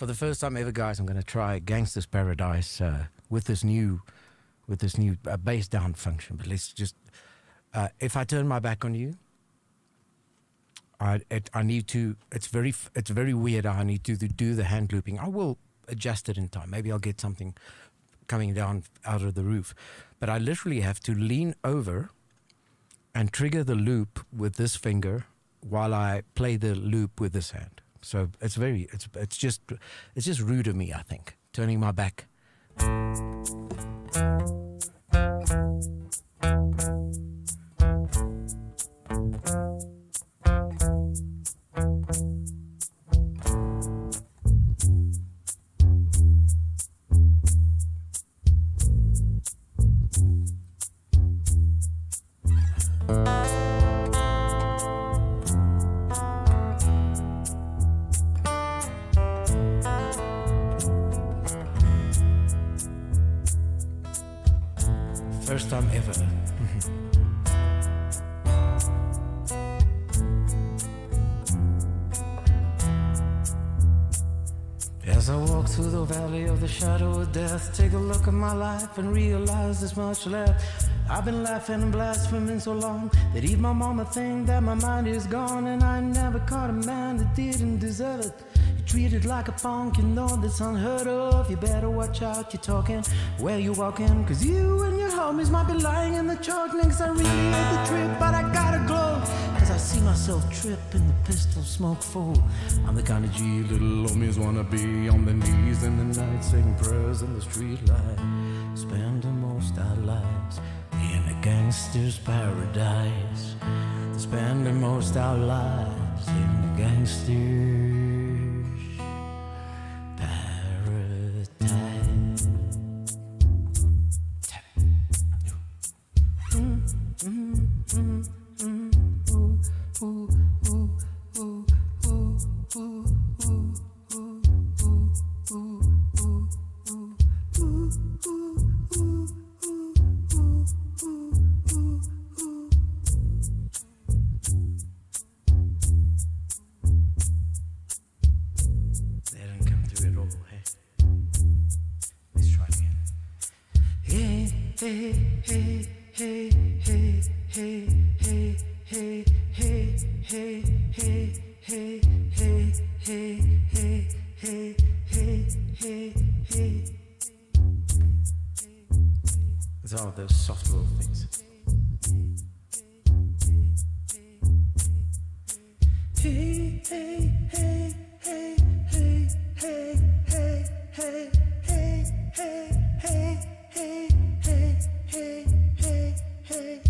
For the first time ever, guys, I'm going to try Gangsta's Paradise with this new bass down function. But let's just, if I turn my back on you, I need to. It's very weird. I need to do the hand looping. I will adjust it in time. Maybe I'll get something coming down out of the roof. But I literally have to lean over and trigger the loop with this finger while I play the loop with this hand. So it's just rude of me, I think. Turning my back. First time ever. As I walk through the valley of the shadow of death, take a look at my life and realize there's much left. I've been laughing and blaspheming so long that even my mama thinks that my mind is gone. And I never caught a man that didn't deserve it. Treated like a punk, you know that's unheard of. You better watch out, you're talking where you walking, cause you and your homies might be lying in the chalk. Niggas, I really hate the trip, but I gotta glow, cause I see myself trip in the pistol smoke full. I'm the kind of G little homies wanna be, on the knees in the night, saying prayers in the street light. Spend the most our lives in a gangster's paradise. Spend the most our lives in a gangster's hey, hey, hey, hey, hey, hey, hey, hey, hey, hey, hey, hey, hey, hey, hey, hey, hey, hey. It's all those soft little things. Hey, hey, hey, hey, hey, hey, hey, hey, hey, hey, hey, hey. Hey, hey, hey.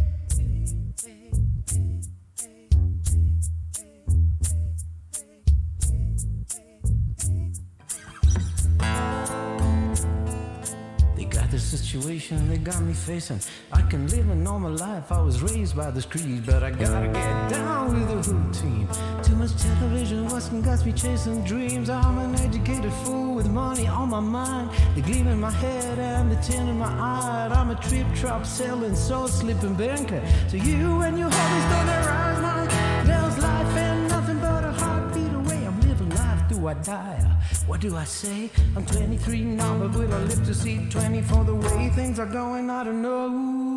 They got the situation they got me facing. I can live a normal life, I was raised by this creed, but I gotta get down with the routine. Too much television watching got me chasing dreams. I'm an educated fool with money on my mind, the gleam in my head and the tin in my eye. I'm a trip-trap selling soul slipping banker. So you and your hobbies don't arise my nails. Life ain't nothing but a heartbeat away. I'm living life, do I die? What do I say? I'm 23 now, but will I live to see 24? The way things are going, I don't know.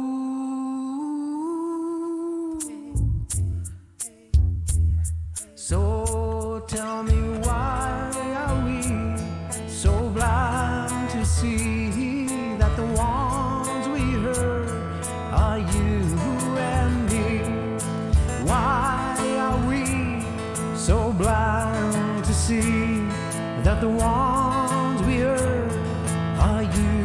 So tell me, why are we so blind to see that the ones we hurt are you and me? Why are we so blind to see that the ones we hurt are you?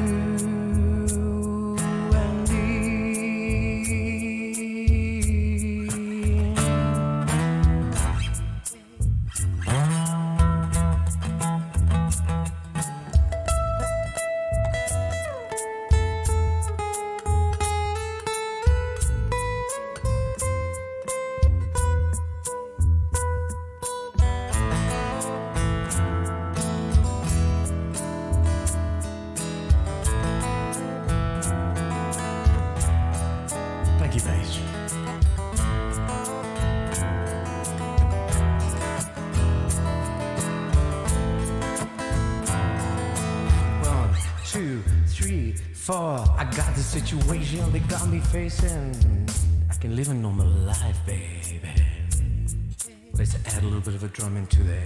3, 4. I got the situation they got me facing. I can live a normal life, baby. Let's add a little bit of a drum into there.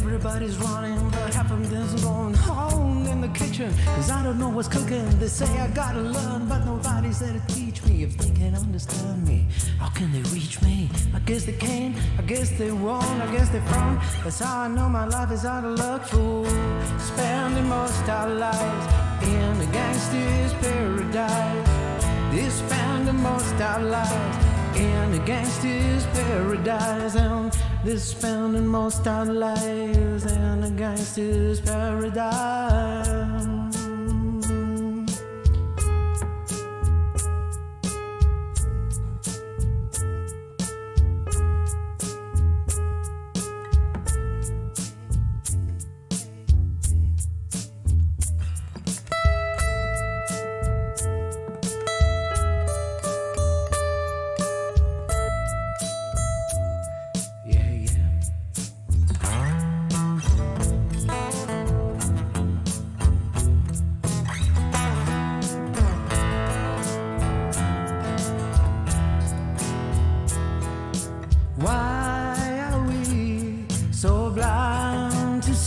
Everybody's running, but half of them's going home in the kitchen, cause I don't know what's cooking. They say I gotta learn, but nobody's there to teach me. If they can't understand me, how can they reach me? I guess they can, I guess they won't, I guess they frown. That's how I know my life is out of luck, fool. Spending most our lives in the gangsta's paradise. They spending most our lives in the gangsta's paradise. And they're spending most our lives in a gangster's paradise.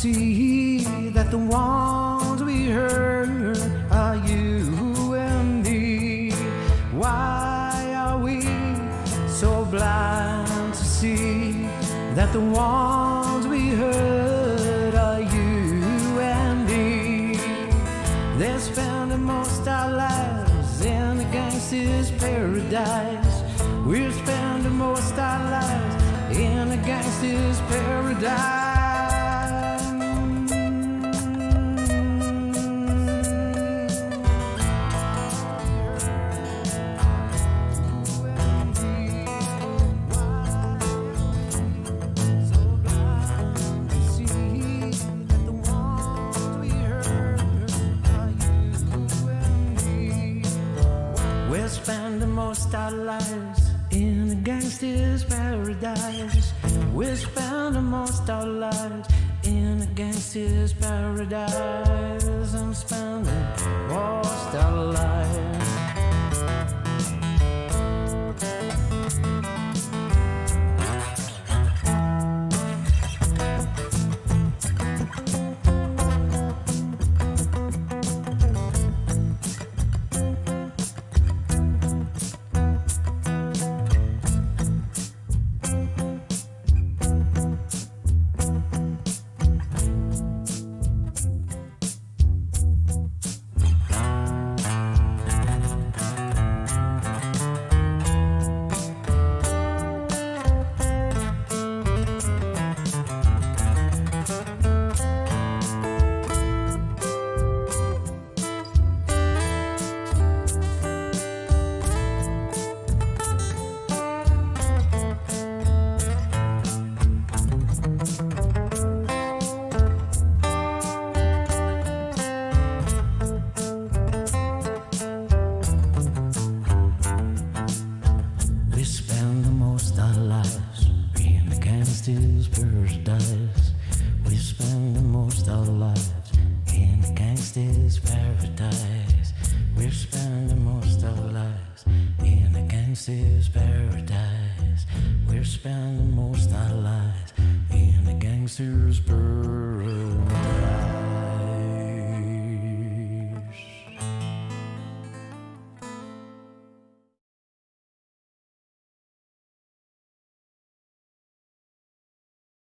See that the ones we hurt are you and me. Why are we so blind to see that the ones we hurt are you and me? They're spending most our lives in the gangster's paradise. We're spending most our lives in the gangster's paradise. We're spending most our lives in a gangster's paradise. We're spending most our lives in a gangster's paradise. I'm spending most our lives. Gangsta's paradise. We spend the most our lives in the gangsta's paradise. We spend the most our lives in the gangsta's paradise. We spend the most our lives in the gangsta's paradise.